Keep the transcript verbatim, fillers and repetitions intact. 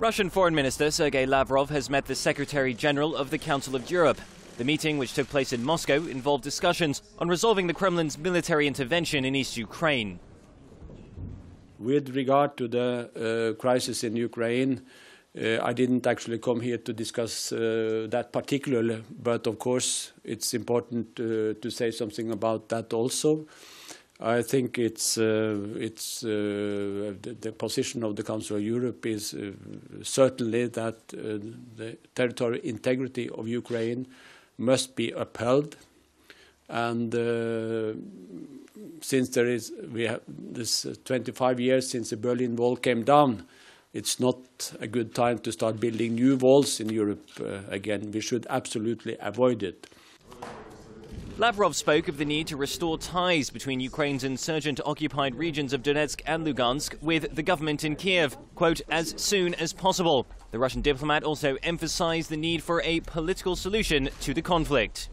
Russian Foreign Minister Sergei Lavrov has met the Secretary-General of the Council of Europe. The meeting, which took place in Moscow, involved discussions on resolving the Kremlin's military intervention in East Ukraine. With regard to the uh, crisis in Ukraine, uh, I didn't actually come here to discuss uh, that particularly, but of course it's important uh, to say something about that also. I think it's, uh, it's, uh, the, the position of the Council of Europe is uh, certainly that uh, the territorial integrity of Ukraine must be upheld, and uh, since there is we have this twenty-five years since the Berlin Wall came down, it's not a good time to start building new walls in Europe uh, again. We should absolutely avoid it. Lavrov spoke of the need to restore ties between Ukraine's insurgent occupied regions of Donetsk and Lugansk with the government in Kiev, quote, as soon as possible. The Russian diplomat also emphasized the need for a political solution to the conflict.